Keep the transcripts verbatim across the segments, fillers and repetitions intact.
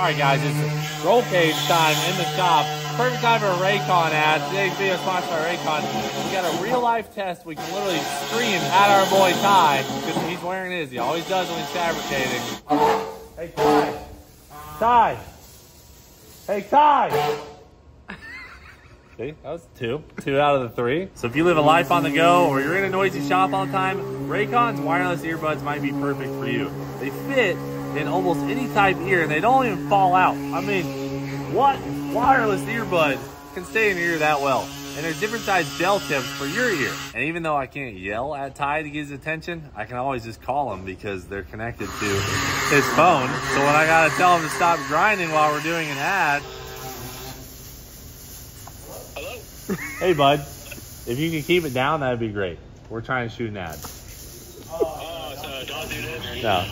All right, guys, it's roll cage time in the shop. Perfect time for a Raycon ad. Today's video is sponsored by Raycon. We got a real-life test. We can literally scream at our boy Ty because he's wearing his. He always does when he's fabricating. Hey, Ty. Ty. Hey, Ty. See, that was two. Two out of the three. So if you live a life on the go or you're in a noisy shop all the time, Raycon's wireless earbuds might be perfect for you. They fit in almost any type ear and they don't even fall out. I mean, what? Wireless earbuds can stay in your ear that well. And there's different size gel tips for your ear. And even though I can't yell at Ty to get his attention, I can always just call him because they're connected to his phone. So when I gotta tell him to stop grinding while we're doing an ad. Hello? Hey bud, if you can keep it down, that'd be great. We're trying to shoot an ad. Oh, so don't do this. No.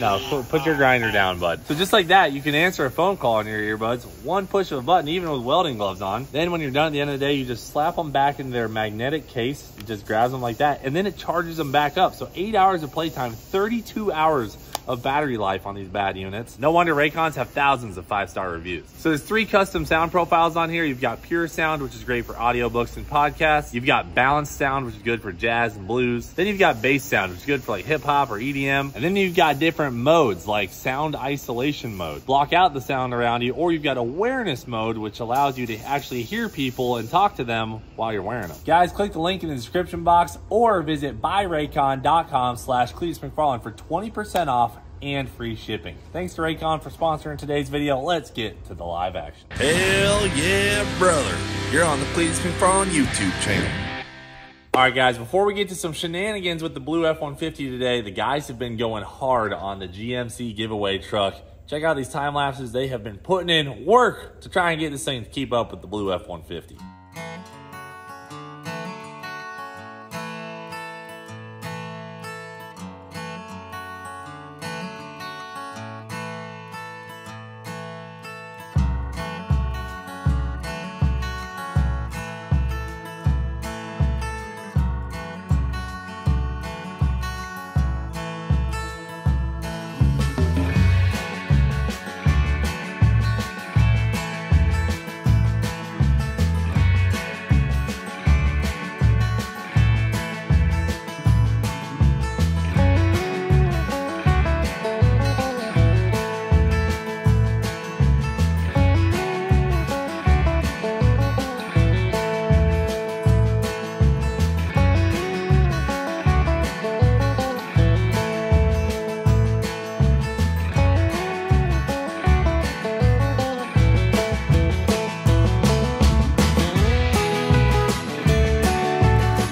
No, put your grinder down, bud. So just like that, you can answer a phone call on your earbuds, one push of a button, even with welding gloves on. Then when you're done at the end of the day, you just slap them back into their magnetic case. It just grabs them like that, and then it charges them back up. So eight hours of playtime, thirty-two hours of battery life on these bad units. No wonder Raycons have thousands of five-star reviews. So there's three custom sound profiles on here. You've got pure sound, which is great for audiobooks and podcasts. You've got balanced sound, which is good for jazz and blues. Then you've got bass sound, which is good for like hip hop or E D M. And then you've got different modes like sound isolation mode, block out the sound around you, or you've got awareness mode, which allows you to actually hear people and talk to them while you're wearing them. Guys, click the link in the description box or visit buy raycon dot com slash Cleetus McFarland for twenty percent off and free shipping. Thanks to Raycon for sponsoring today's video. Let's get to the live action. Hell yeah, brother. You're on the Cleetus McFarland YouTube channel. All right, guys, before we get to some shenanigans with the blue F one fifty today, the guys have been going hard on the G M C giveaway truck. Check out these time lapses. They have been putting in work to try and get this thing to keep up with the blue F one fifty.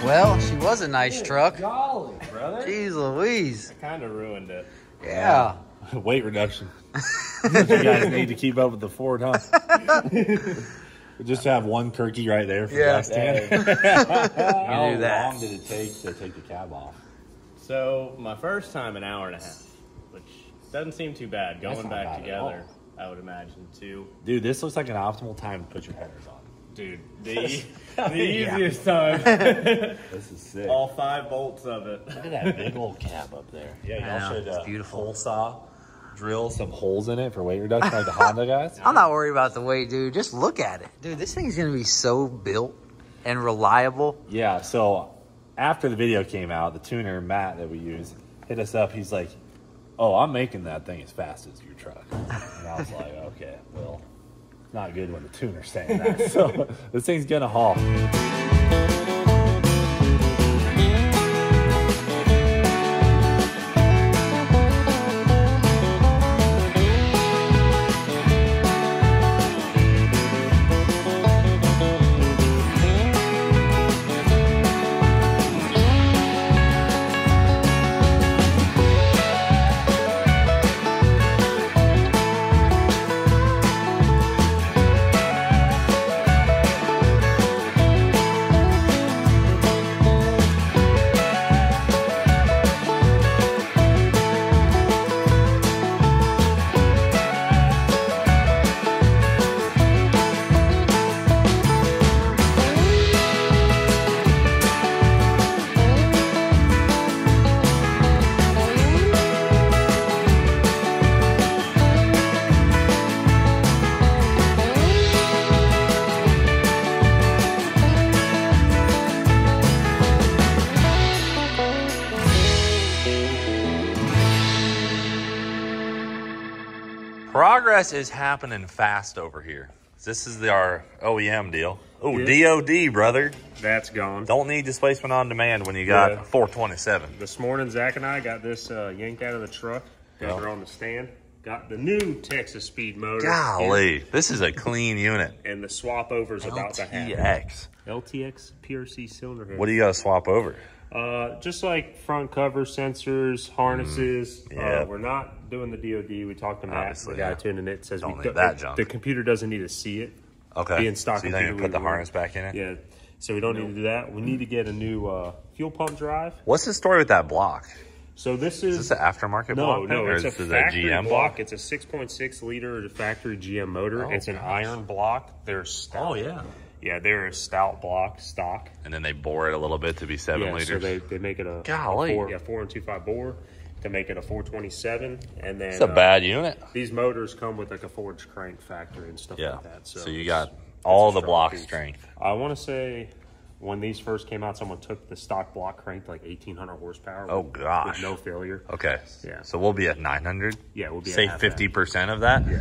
That was a nice Dude, truck. Golly, brother. Jeez Louise. I kind of ruined it. Yeah. Uh, weight reduction. You guys need to keep up with the Ford, huh? Just have one turkey right there for yeah. the last How do that. long did it take to take the cab off? So, my first time, an hour and a half, which doesn't seem too bad. Going back together, I would imagine, too. Dude, this looks like an optimal time to put your headers on. Dude, the, the easiest time. This is sick. All five bolts of it. Look at that big old cab up there. Yeah, y'all should uh, beautiful. hole saw, drill some holes in it for weight reduction like the Honda guys. I'm not worried about the weight, dude. Just look at it. Dude, this thing's going to be so built and reliable. Yeah, so after the video came out, the tuner, Matt, that we use, hit us up. He's like, oh, I'm making that thing as fast as your truck. And I was like, okay, well. Not good when the tuner's saying that. So this thing's gonna haul. Progress is happening fast over here. This is the, our O E M deal. Oh, yeah. D O D, brother. That's gone. Don't need displacement on demand when you got yeah. four twenty-seven. This morning, Zach and I got this uh, yanked out of the truck. Got her on the stand. Got the new Texas Speed motor. Golly, in. This is a clean unit. And the swap over is about to happen. L T X. L T X P R C cylinder head. What do you got to swap over? Uh, just like front cover, sensors, harnesses. Mm, yeah. Uh, we're not doing the D O D. We talked to Matt. The guy yeah. tuning it says Don't we need that junk. The computer doesn't need to see it. Okay. Being stock so you computer, put the harness back in it? Yeah. So we don't no. need to do that. We need to get a new uh, fuel pump drive. What's the story with that block? So this is... Is this an aftermarket no, block? No, no. It's a factory G M block. block. It's a six point six liter factory G M motor. Oh, it's an gosh. iron block. They're stout. Oh, yeah. Yeah, they're a stout block stock. And then they bore it a little bit to be seven yeah, liters. So they, they make it a, Golly. a four, yeah, four and two five bore to make it a four twenty-seven. And then... It's a uh, bad unit. These motors come with like a forged crank factory and stuff yeah. like that. So, so you got all the block piece. strength. I want to say... When these first came out, someone took the stock block cranked like eighteen hundred horsepower. Oh, with, gosh. With no failure. Okay. Yeah. So we'll be at nine hundred? Yeah, we'll be Say at Say fifty percent of that? Yeah.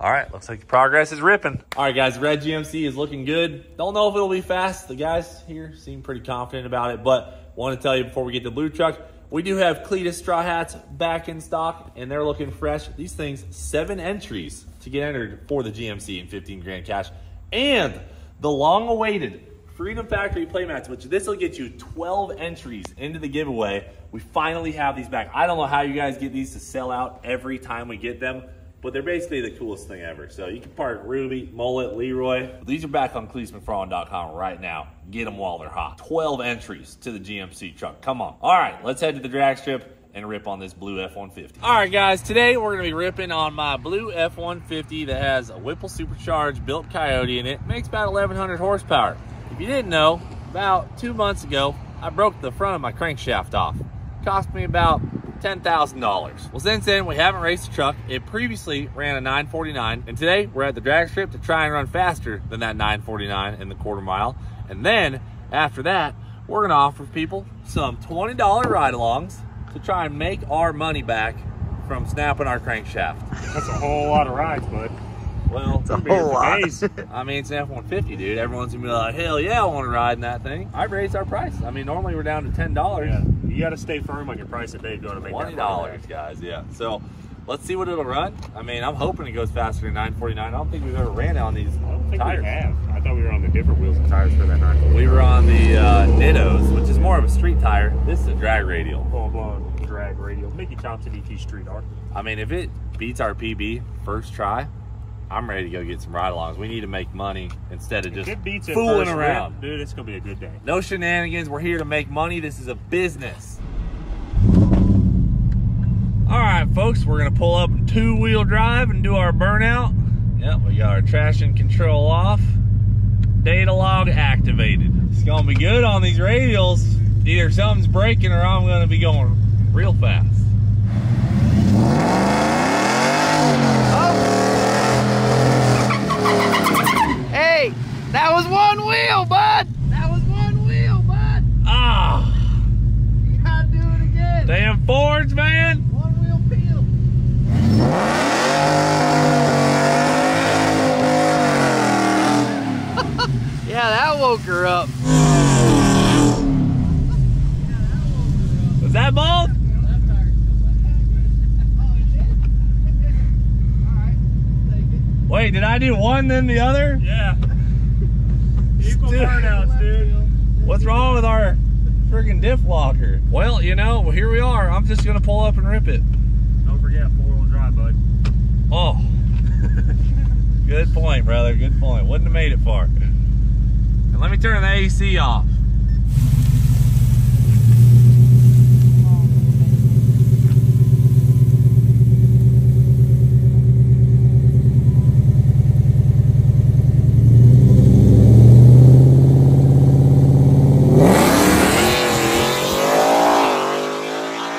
All right. Looks like the progress is ripping. All right, guys. Red G M C is looking good. Don't know if it'll be fast. The guys here seem pretty confident about it. But want to tell you before we get the blue truck, we do have Cleetus straw hats back in stock, and they're looking fresh. These things, seven entries to get entered for the G M C in fifteen grand cash. And the long-awaited Freedom Factory playmats, which this will get you twelve entries into the giveaway. We finally have these back. I don't know how you guys get these to sell out every time we get them, but they're basically the coolest thing ever. So you can park Ruby, Mullet, Leroy. These are back on Cleese McFarland dot com right now. Get them while they're hot. twelve entries to the G M C truck. Come on. All right, let's head to the drag strip and rip on this blue F one fifty. All right, guys, today we're gonna be ripping on my blue F one fifty that has a Whipple supercharged built Coyote in it. Makes about eleven hundred horsepower. If you didn't know, about two months ago, I broke the front of my crankshaft off. It cost me about ten thousand dollars. Well, since then, we haven't raced the truck. It previously ran a nine forty-nine, and today we're at the drag strip to try and run faster than that nine forty-nine in the quarter mile. And then after that, we're gonna offer people some twenty dollar ride-alongs to try and make our money back from snapping our crankshaft. That's a whole lot of rides, bud. Well, it's a whole lot. I mean, it's an F one fifty, dude. Everyone's going to be like, hell yeah, I want to ride in that thing. I raised our price. I mean, normally we're down to ten dollars. Yeah. You got to stay firm on your price today if you want to make that twenty dollars, guys, yeah. So let's see what it'll run. I mean, I'm hoping it goes faster than nine forty-nine. I don't think we've ever ran on these tires. I don't think tires. we have. I thought we were on the different wheels and tires for that nine forty-nine. We were on the uh, Nittos, which is more of a street tire. This is a drag radial. Full-blown drag radial. Mickey Thompson, E T Street R. I mean, if it beats our P B first try, I'm ready to go get some ride-alongs. We need to make money instead of just fooling around. Rip, dude, it's going to be a good day. No shenanigans. We're here to make money. This is a business. All right, folks. We're going to pull up in two-wheel drive and do our burnout. Yep, we got our traction control off. Data log activated. It's going to be good on these radials. Either something's breaking or I'm going to be going real fast. That was one wheel, bud! That was one wheel, bud! Ah! You gotta do it again! Damn Fords, man! One wheel peel! Yeah, that woke her up. Yeah, that woke her up. Was that bald? Wait, did I do one then the other? Yeah. Equal burnouts, dude. What's wrong with our friggin' diff locker? Well, you know, well, here we are. I'm just gonna pull up and rip it. Don't forget four-wheel drive, bud. Oh. Good point, brother. Good point. Wouldn't have made it far. And let me turn the A C off. nine seventeen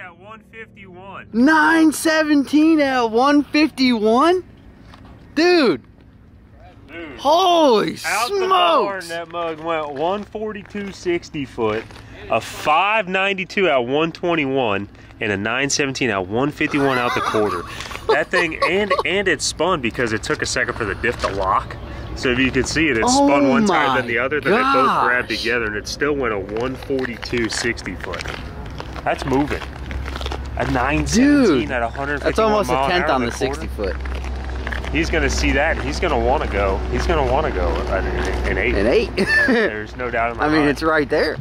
at one fifty-one. nine seventeen at one fifty-one? Dude, Dude, holy out smokes! The barn, that mug went one forty-two sixty foot, a five ninety-two out of one twenty-one, and a nine seventeen out of one fifty-one out the quarter. That thing, and and it spun because it took a second for the diff to lock. So if you could see it, it oh spun one time, then the other, then gosh. They both grabbed together, and it still went a one forty-two sixty foot. That's moving. A nine seventeen Dude, at one fifty-one. That's almost a tenth on the sixty foot. He's gonna see that. He's gonna want to go. He's gonna want to go an, an eight. An eight. There's no doubt in my mind. I mean, it's right there.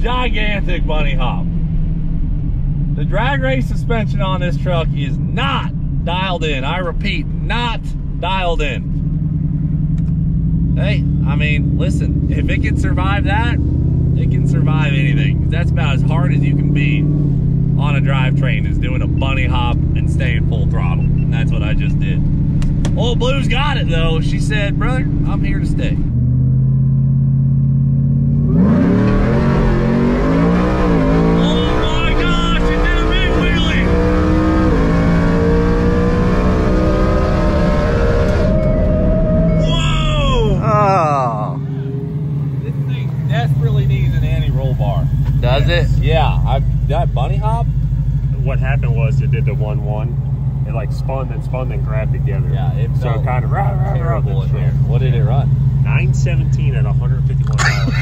Gigantic bunny hop. The drag race suspension on this truck is not dialed in. I repeat, not dialed in. Hey, I mean, listen, if it can survive that, it can survive anything. That's about as hard as you can be on a drivetrain, is doing a bunny hop and staying full throttle. And that's what I just did. Old Blue's got it though. She said, brother, I'm here to stay. That bunny hop? What happened was it did the one one. It like spun, then spun, then grabbed together. Yeah, it so it kind of rah, rah, terrible rah, in there. What did it run? Nine seventeen at one hundred fifty one miles an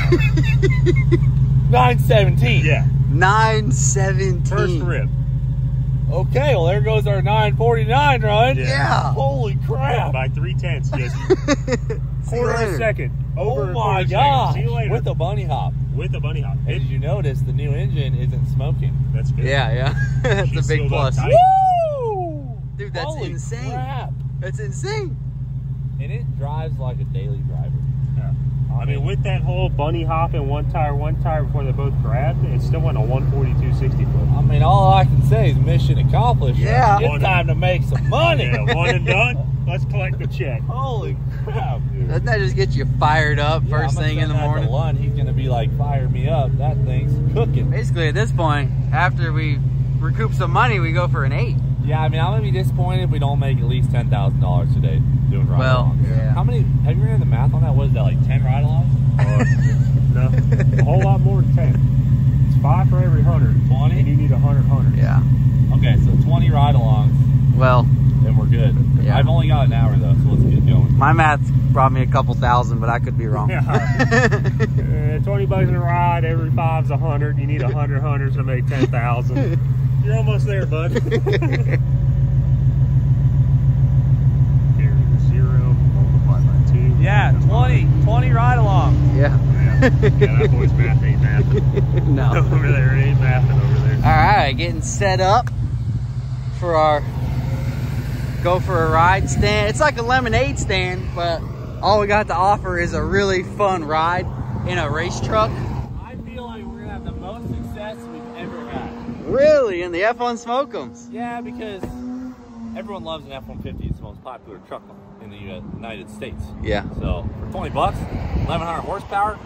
hour. Nine seventeen. Yeah. Nine seventeen. First rip. Okay, well there goes our nine forty nine run. Yeah. yeah. Holy crap! Yeah, by three tenths, just quarter of a second. Over oh my gosh! With the bunny hop. With a bunny hop. Hey, did you notice the new engine isn't smoking? That's good. Yeah, yeah. That's She's a big plus. Woo! Dude, that's Holy insane. Crap. That's insane. And it drives like a daily driver. Yeah. I mean, with that whole bunny hop and one tire, one tire before they both grabbed, it still went a one forty-two sixty foot. I mean, all I can say is mission accomplished. Yeah. Right? It's one time to make some money. Yeah, one and done. Let's collect the check. Holy crap, dude. Doesn't that just get you fired up yeah, first thing in the morning? Lunch, he's going to be like, fire me up. That thing's cooking. Basically, at this point, after we recoup some money, we go for an eight. Yeah, I mean, I'm going to be disappointed if we don't make at least ten thousand dollars today doing ride well, alongs. Yeah. How many, have you ran the math on that? What is that, like ten ride alongs? Uh, no, a whole lot more than ten. It's five for every one hundred. twenty? And you need one hundred, one hundred. Yeah. Okay, so twenty ride alongs. Well. Then we're good. Yeah. I've only got an hour, though, so let's get going. My math brought me a couple thousand, but I could be wrong. Yeah. uh, twenty bucks in a ride, every five's one hundred. You need one hundred, one hundred to make ten thousand. You're almost there, bud. Zero, multiplied by two. Yeah, twenty, twenty ride along. Yeah. Yeah. Yeah, that boy's math ain't mathing. No. Over there, it ain't mathing over there. All right, getting set up for our go for a ride stand. It's like a lemonade stand, but all we got to offer is a really fun ride in a race truck. I feel like we're gonna have the most success we've ever had. Really? In the F one Smoke'ems? Yeah, because everyone loves an F one fifty. It's the most popular truck in the United States. Yeah. So for twenty bucks, eleven hundred horsepower.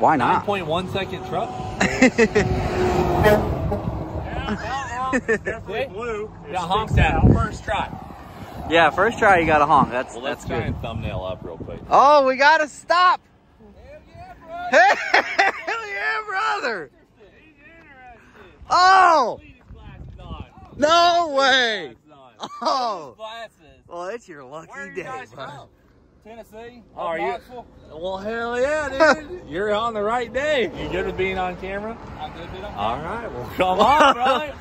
Why not? nine point one second truck. Yeah, well, well, definitely blue. Got honked out first try. Yeah, first try you got a honk. That's well, that's let's try good. And thumbnail up real quick. Oh, we gotta stop. Hell yeah, brother! Hell yeah, brother! Oh! No way! Oh! Well, it's your lucky day, bro. Tennessee? Are you? Well, hell yeah, dude. You're on the right day. You good with being on camera? I'm good being on camera. All right, well, come on, brother.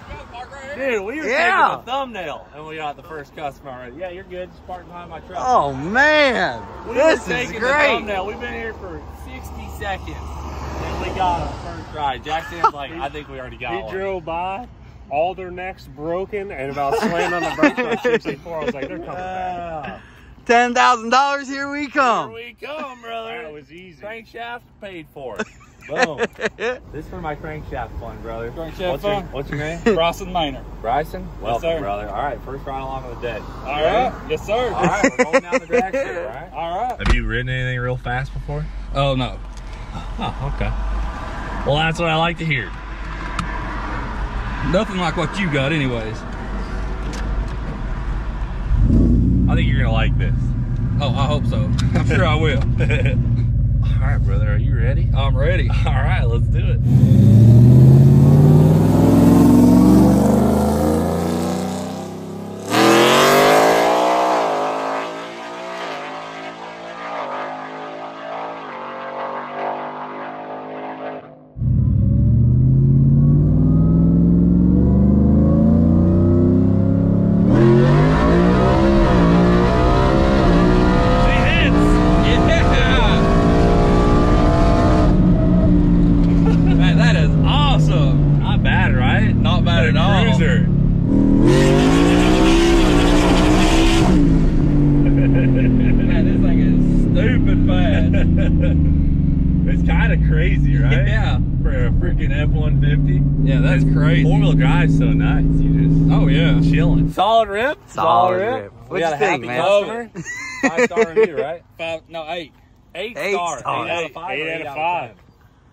Dude, we were yeah. taking a thumbnail, and we got the first customer already. Yeah, you're good. Just parked behind my truck. Oh, man. We this is great. The thumbnail. We've been here for sixty seconds. And we got a first try. Jackson's like, I think we already got he one. He drove by, all their necks broken, and about slammed on the brakes on sixty-four. I was like, they're coming wow. back. ten thousand dollars, here we come. Here we come, brother. That was easy. Crankshaft paid for it. Boom. This is for my crankshaft fun, brother. Crankshaft what's fun? Your, what's your name? Bryson Minor. Bryson? Welcome, yes, sir. Brother. All right, first ride along with the dead. All you right. Ready? Yes, sir. All right, we're going down the drag strip, all right? All right. Have you ridden anything real fast before? Oh, no. Oh, okay. Well, that's what I like to hear. Nothing like what you got, anyways. I think you're gonna like this. Oh, I hope so. I'm sure I will. All right, brother, are you ready? I'm ready. All right, let's do it. It's kind of crazy, right? Yeah. For a freaking F one fifty. Yeah, that's and crazy. Four-wheel drive's so nice. You just oh yeah, chilling. Solid rip. Solid, Solid rip. rip. We got a happy customer. Five star review, right? Five? No, eight. Eight, eight star. star. Eight, eight out of five. Eight, eight, eight out of five.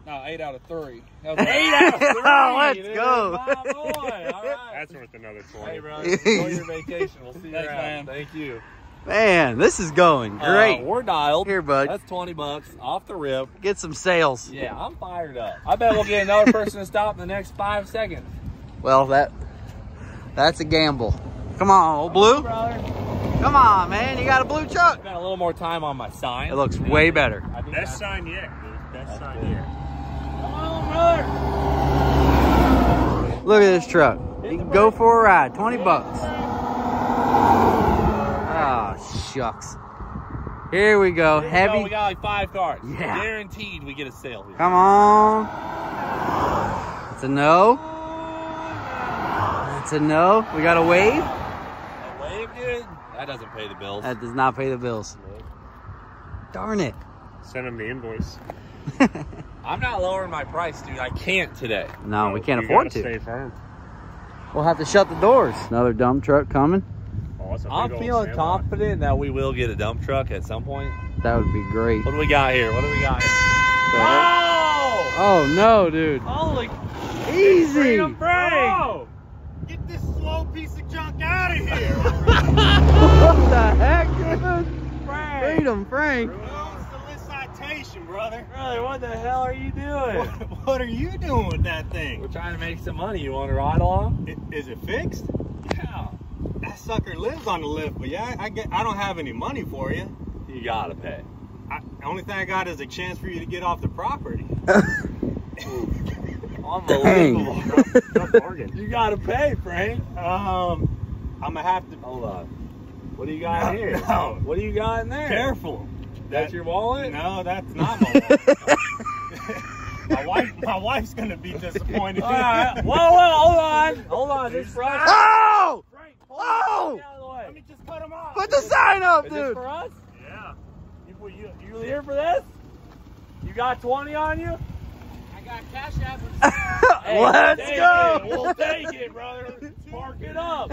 No, eight out of three. That was eight out of three. Oh, let's dude. go. My boy. All right. That's worth another twenty. Hey, bro. Enjoy your vacation. We'll see you Thanks, around. Man. Thank you. Man, this is going great. Uh, we're dialed. Here, bud. That's twenty bucks off the rip. Get some sales. Yeah, I'm fired up. I bet we'll get another person to stop in the next five seconds. Well, that that's a gamble. Come on, old blue. Come on, Come on man. You got a blue truck. I got a little more time on my sign. It looks way better. Best sign yet, dude. Best sign yet. Come on, brother. Look at this truck. You can go for a ride. twenty bucks. Oh, shucks. Here we go. Here we Heavy. Go. We got like five cars. Yeah. Guaranteed we get a sale here. Come on. It's a no. It's a no. We got a wave. A wave, dude? That doesn't pay the bills. That does not pay the bills. No. Darn it. Send them the invoice. I'm not lowering my price, dude. I can't today. No, no we can't afford to. Stay firm. We'll have to shut the doors. Another dump truck coming. I'm feeling confident that we will get a dump truck at some point. That would be great. What do we got here? What do we got here? Oh! Oh, no, dude. Holy... Easy! Bro! Get this slow piece of junk out of here! What the heck, dude? Frank. Freedom, Frank. Who owns the list citation, brother? Brother, what the hell are you doing? What, what are you doing with that thing? We're trying to make some money. You want to ride along? It, is it fixed? Yeah. That sucker lives on the lift, but yeah, I get. I don't have any money for you. You gotta pay. I, the only thing I got is a chance for you to get off the property. Unbelievable. Tough bargain. You gotta pay, Frank. Um, I'm gonna have to. Hold on. What do you got no, here? No. What do you got in there? Careful. That's that, your wallet? No, that's not my wallet. my wife. My wife's gonna be disappointed. All right. Whoa, whoa, hold on, hold on. This Friday. Oh! Oh! Let me just cut them off. Put the sign up, dude. Is this for us? Yeah. You, you, you really here for this? You got twenty on you? I got cash out for the sign. Hey, let's we'll go. It. We'll take it, brother. Mark it up.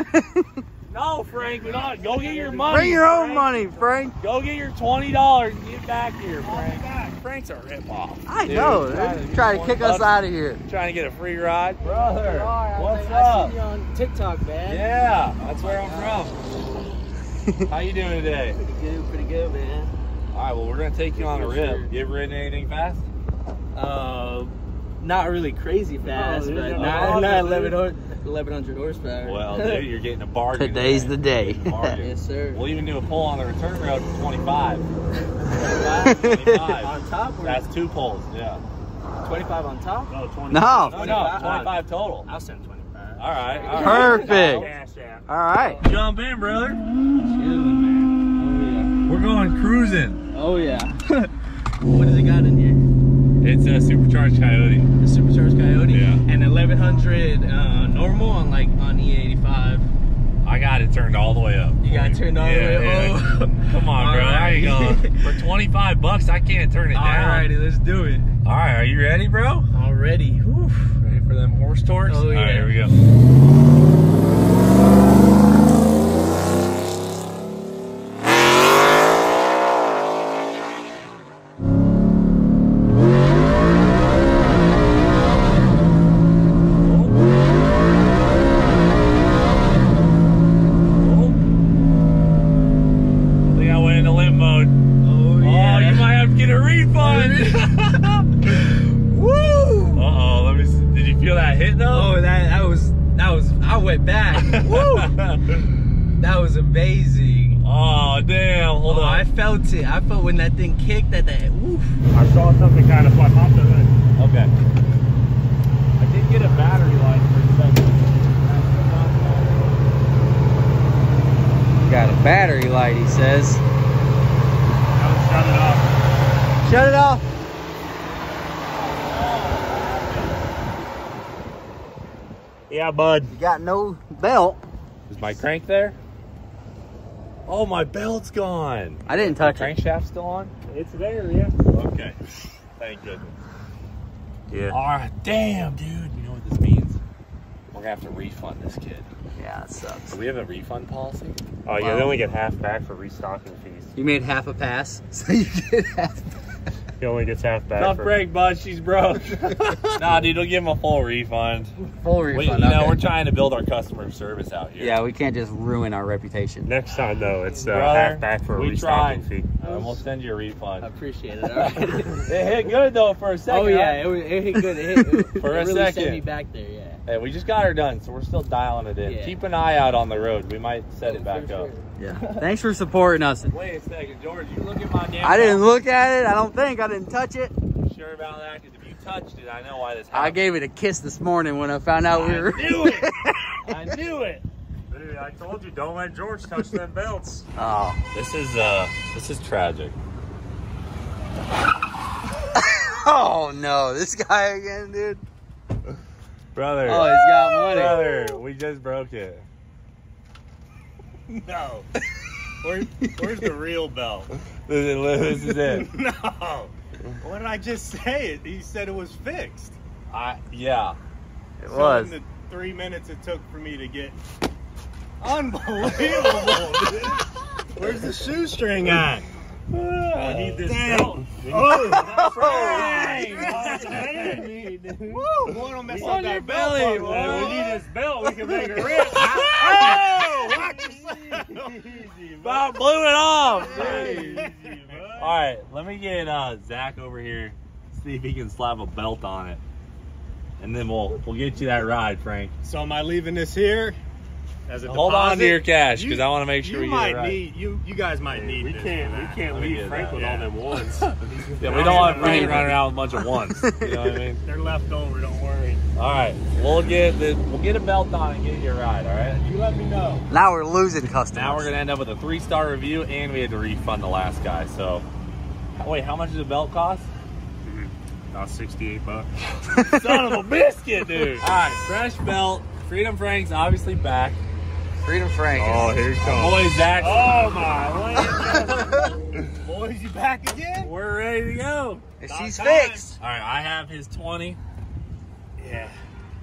No, Frank, we're not. Go get your money. Bring your own Frank. money, Frank. Go get your twenty dollars and get back here, Frank. Back. Frank's a rip-off. I dude. know. They're trying to, trying to kick bucks. us out of here. Trying to get a free ride. Brother, right, what's I up? I see you on TikTok, man. Yeah, that's where I'm from. How you doing today? Pretty good, pretty good, man. All right, well, we're going to take you on a rip. Sure. You ever ridden anything fast? Uh, not really crazy fast, oh, but not, not eleven hundred horsepower. Well, dude, you're getting a bargain. Today's man. the day. Yes, sir. We'll even do a pull on the return road for twenty-five. twenty-five. On top? That's two pulls, yeah. twenty-five on top? No, twenty. No, no, no twenty-five total. I'll send twenty-five. All right. All right. Perfect. All right. Jump in, brother. Chilling, man. Oh, yeah. We're going cruising. Oh, yeah. What has it got in here? It's a supercharged Coyote. A supercharged Coyote? Yeah. And eleven hundred uh, normal on like on E eighty-five. I got it turned all the way up. You got it turned all yeah, the way yeah. up? Come on, all bro. Right. There you go. For twenty-five bucks, I can't turn it all down. All righty, let's do it. All right, are you ready, bro? Already. Oof. Ready for them horse torques? Oh, yeah. All right, here we go. Oh. Oh. I think I went into limp mode. Oh, yeah. Oh, you might have to get a refund. Uh-oh, let me see. Did you feel that hit though? Oh, that that was that was I went back. Woo! That was amazing. Oh damn, hold oh, on. I felt it. I felt when that thing kicked that that woof. I saw something kind of fun off of it. Okay. I did get a battery light for a second. Got a battery light, he says. Don't shut it off. Shut it off! Yeah, bud. You got no belt. Is my crank there? Oh, my belt's gone. I didn't touch my it. Crankshaft still on? It's there, yeah. Okay. Thank goodness. Yeah. All right. Damn, dude. You know what this means? We're going to have to refund this kid. Yeah, it sucks. Do we have a refund policy? Oh, yeah. Um, they only get half back for restocking fees. You made half a pass, so you get half back. He only gets half back. Tough break, bud. She's broke. Nah, dude, we'll give him a full refund. Full refund. We, you okay. know, we're trying to build our customer service out here. Yeah, we can't just ruin our reputation. Next time, though, it's uh, Brother, half back for a restocking fee. Uh, we'll send you a refund. I appreciate it. All right. It hit good, though, for a second. Oh, yeah, right? it, it hit good. It hit it, for it a really second. Sent me back there, yeah. Hey, we just got her done, so we're still dialing it in. Yeah. Keep an eye out on the road. We might set oh, it back sure. up. Yeah. Thanks for supporting us. Wait a second, George. You look at my damn I didn't look at it. I don't think. I didn't touch it. You sure about that? Because if you touched it, I know why this happened. I gave it a kiss this morning when I found out I we were... I knew it. I knew it. Dude, I told you, don't let George touch them belts. Oh. This is, uh, this is tragic. Oh, no. This guy again, dude. Brother. Oh, he's got money. Brother, we just broke it. No. Where, where's the real belt? This is it. No. What did I just say? He said it was fixed. I yeah. It so was. In the three minutes it took for me to get. Unbelievable, dude. Where's the shoestring at? Oh, I need this Damn. belt. Oh, that's right. Oh, me, dude. Woo. We don't mess up that belt. Belly, we need this belt. We can make it rip. Oh, watch yourself. Easy, I blew it off. Easy, all right, let me get uh, Zach over here. See if he can slap a belt on it, and then we'll we'll get you that ride, Frank. So am I leaving this here? As a Hold deposit. on to your cash, because you, I want to make sure you we might get it right. need, you, you guys might yeah, need we this. Can't, we can't Let leave Frank that, with yeah. all them ones. Yeah, we don't want Frank running out with a bunch of ones. You know what I mean? They're left over, don't worry. All right, we'll get the, we'll get a belt on and get your ride, all right? You let me know. Now we're losing customers. Now we're going to end up with a three-star review, and we had to refund the last guy. So, wait, how much does a belt cost? Mm-hmm. About sixty-eight bucks. Son of a biscuit, dude. All right, fresh belt. Freedom Frank's obviously back. Freedom Frank. Oh, here he comes. Boy, Zach. Oh, my. Boys, you back again? We're ready to go. And she's fixed. All right, I have his twenty. Yeah.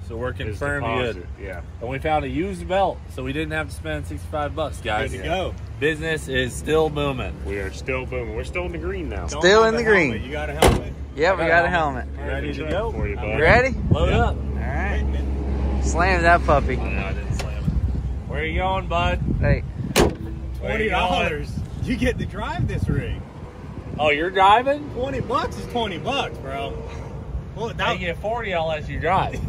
So we're confirmed good. Yeah. And we found a used belt, so we didn't have to spend sixty-five bucks, guys. Good to go. Business is still booming. We are still booming. We're still in the green now. Still in the green. You got a helmet. Yeah, we got a helmet. Ready to go? You ready? Load up. All right. Slam that puppy. Oh, no, I didn't slam it. Where are you going, bud? Hey. twenty dollars. You, you get to drive this rig. Oh, you're driving? twenty bucks is twenty bucks, bro. Well, that... I get forty, I'll let you drive.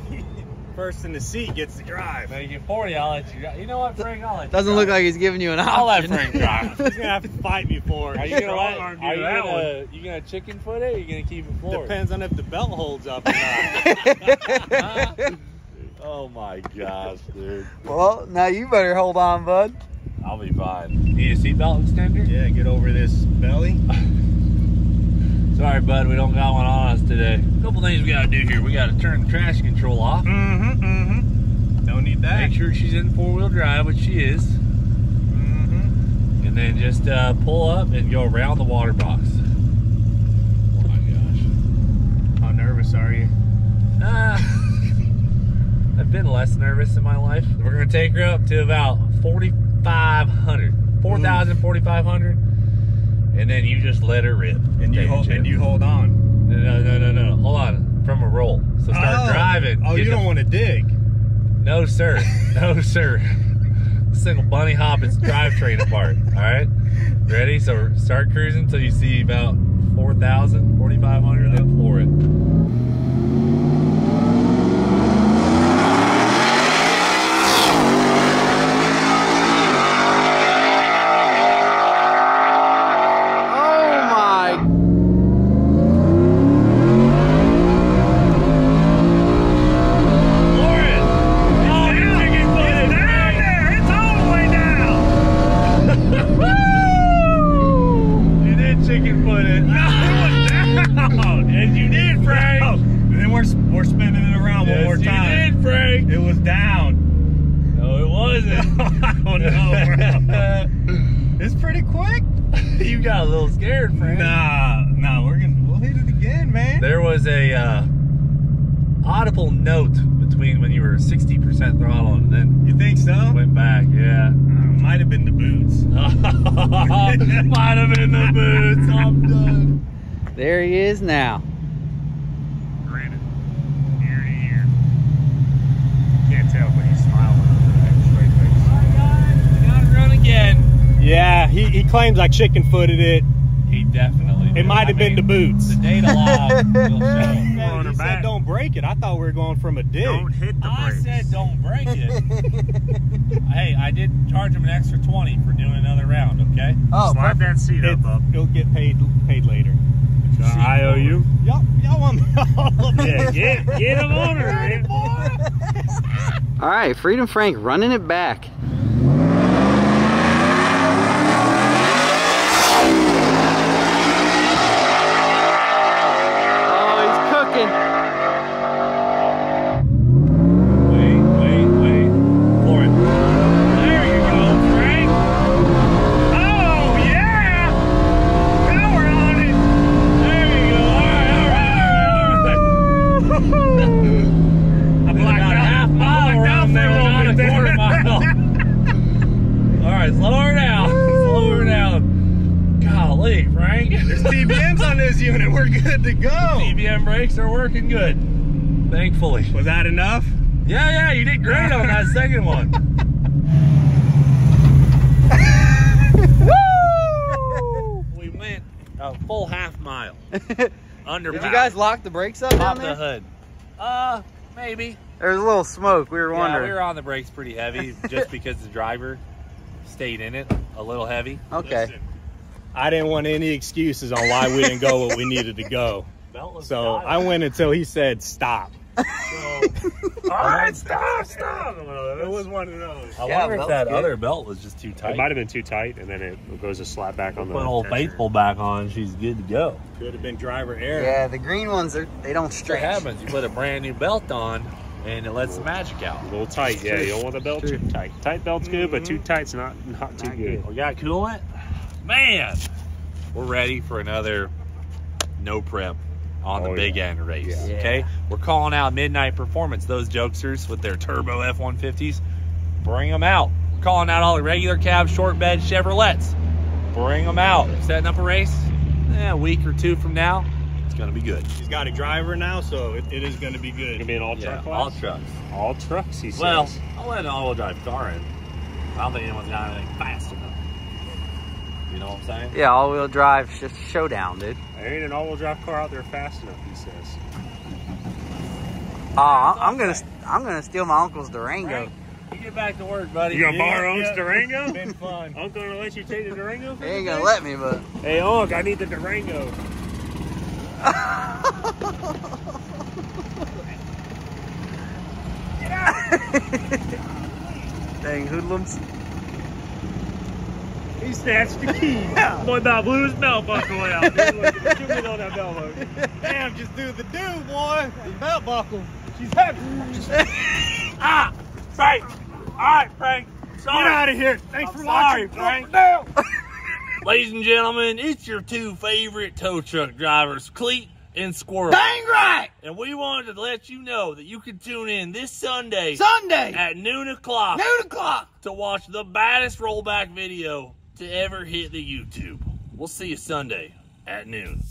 First in the seat gets to drive. They get forty, I'll let you drive. You know what, Frank? I'll let you Doesn't drive. look like he's giving you an option. I'll let Frank drive. He's going to have to fight me for it. Are you going to chicken foot it or are you going to keep it forward? Depends on if the belt holds up or not. Oh my gosh, dude. Well, now you better hold on, bud. I'll be fine. Need a seatbelt extender? Yeah, get over this belly. Sorry, bud, we don't got one on us today. A couple things we gotta do here. We gotta turn the traction control off. Mm-hmm, mm-hmm. Don't need that. Make sure she's in four-wheel drive, which she is. Mm-hmm. And then just uh, pull up and go around the water box. Oh my gosh. nervous are you? Uh, I've been less nervous in my life. We're going to take her up to about forty-five hundred, four thousand forty-five hundred, and then you just let her rip. And you, hold, and you hold on. No, no, no, no, no. Hold on. From a roll. So start oh. driving. Oh, you don't want to dig. No, sir. No, sir. Single bunny hop its drivetrain apart. All right? Ready? So start cruising until you see about four thousand, forty-five hundred, and then floor it. Might have been the boots. I'm done. There he is now. Granted, ear to ear. Can't tell, but he's smiling. Straight face. My God, got to run again. Yeah, he, he claims I chicken footed it. He definitely did. It might have been mean, the boots. The data log will show. He, he said don't break it. I thought we were going from a dig. Don't hit the I brakes. said don't break it. Hey, I did charge him an extra twenty for doing another round, okay? Oh, slide that seat it, up, up. You'll get paid paid later. Uh, I owe you? Y'all want me all of it. Yeah, get, get him on her, man. All right, Freedom Frank running it back. Was that enough? Yeah, yeah, you did great on that second one. Woo! We went a full half mile. Under. Did you guys lock the brakes up on the hood? Uh, maybe. There was a little smoke. We were wondering. Yeah, we were on the brakes pretty heavy, just because the driver stayed in it a little heavy. Okay. Listen, I didn't want any excuses on why we didn't go where we needed to go. So I went until he said stop. So, all right, stop, stop. It was one of those. I yeah, wonder if that good. other belt was just too tight. It might have been too tight, and then it goes a slap back on the. Put Old Faithful back on, she's good to go. Could have been driver error. Yeah, the green ones are they don't stretch. What happens? You put a brand new belt on, and it lets the magic out. A little tight, yeah. You don't want the belt too tight. Tight belt's good, mm-hmm. but too tight's not not too not good. good. We got coolant, man. We're ready for another no prep. on oh, the big yeah. end race, yeah. okay? We're calling out Midnight Performance. Those jokesters with their turbo F one fifties, bring them out. We're calling out all the regular cab, short bed Chevrolets. Bring them out. Setting up a race eh, a week or two from now. It's going to be good. He's got a driver now, so it, it is going to be good. It's going to be an all-truck yeah, class? all trucks. All trucks, he says. Well, I'll let an all-wheel drive car in. I don't think anyone's got anything fast enough. You know what I'm saying? Yeah, all-wheel drive just showdown, dude. There ain't an all-wheel drive car out there fast enough, he says. Oh, uh, I'm gonna, I'm gonna steal my uncle's Durango. Frank, you get back to work, buddy. You gonna yeah, borrow yeah. Uncle's Durango? It's been fun. Uncle gonna let you take the Durango? He ain't gonna let me, but. Hey, Unc, I need the Durango. Get out! Dang hoodlums. He snatched the key. Boy, that blew his belt buckle out. Dude, look, she went on that belt buckle. Damn, just do the do, boy. The belt buckle. She's happy. Ah, Frank. All right, Frank. Sorry. Get out of here. Thanks I'm for sorry, watching. Sorry, Frank. Ladies and gentlemen, it's your two favorite tow truck drivers, Cleet and squirrel. Dang right! And we wanted to let you know that you can tune in this Sunday. Sunday! At noon o'clock. Noon o'clock! To watch the baddest rollback video to ever hit the YouTube. We'll see you Sunday at noon.